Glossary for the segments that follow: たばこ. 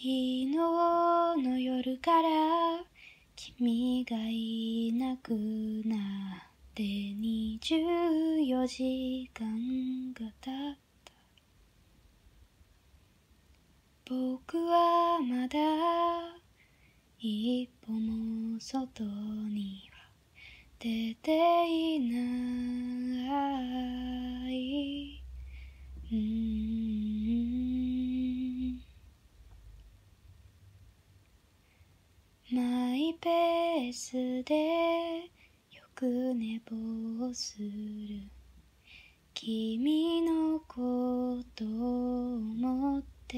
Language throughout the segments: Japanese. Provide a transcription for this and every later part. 日の夜から君がいなくなって24時間が経った。僕はまだ一歩も外には出ていない。マイペースでよく寝坊する。君のことを思って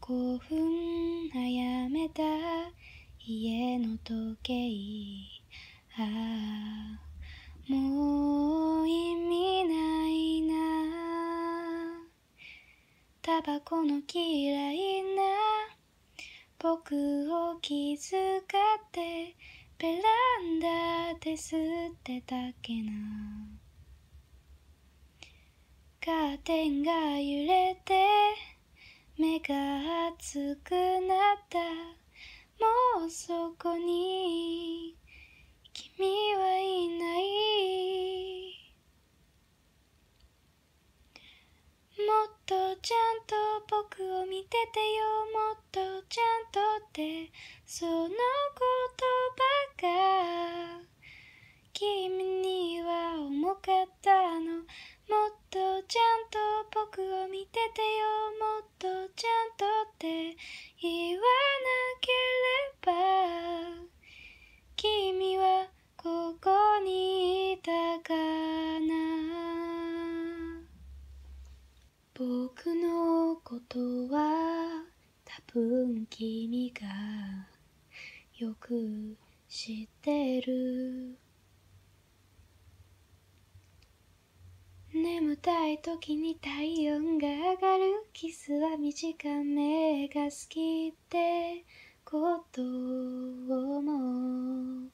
5分早めた家の時計。ああ、もう意味ないな。タバコの嫌いな僕を気遣ってベランダで吸ってたっけな。カーテンが揺れて目が熱くなった。もうそこに君はいない。もっとちゃんと僕を見ててよ、もっとちゃんとって、その言葉が君には重かったの。もっとちゃんと僕を見ててよ、もっとちゃんとって言わなければ君はここにいたかな。僕のことは多分君がよく知ってる。眠たい時に体温が上がる。キスは短めが好きってことをも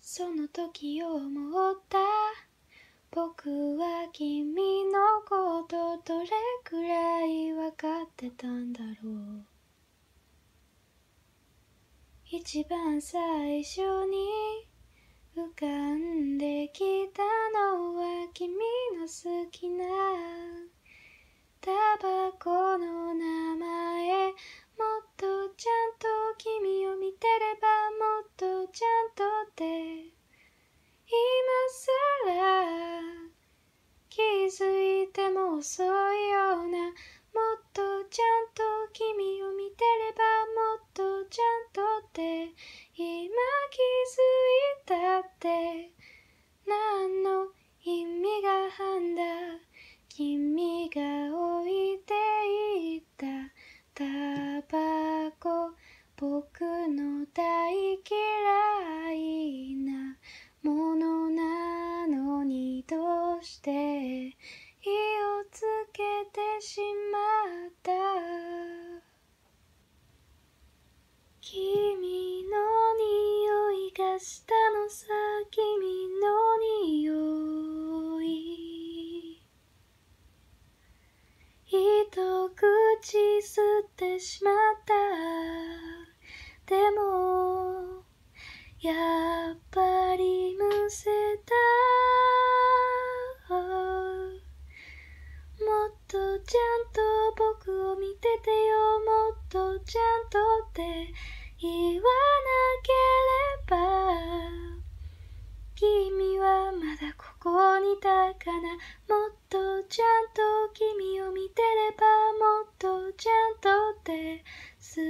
その時を思った。僕は君のことどれくらい分かってたんだろう。一番最初に浮かんできたのは君の好きなタバコの名前。もっとちゃんと君を見てれば、もっとちゃんとって今さら気づいても遅いような。もっとちゃんと君を見てれば、もっとちゃんとって今気づいたって何の意味があんだ。君が置いていったタバコ、僕の大嫌いなものなのに、どうして火をつけてしまった。君の匂いがしたのさ、君の匂い。一口吸ってしまった。でもやっぱりむせた。もっとちゃんと僕を見ててよ、もっとちゃんとって言わなければ君はまだここにいたかな。もっとちゃんと君を見てれば、もっとちゃんとって少し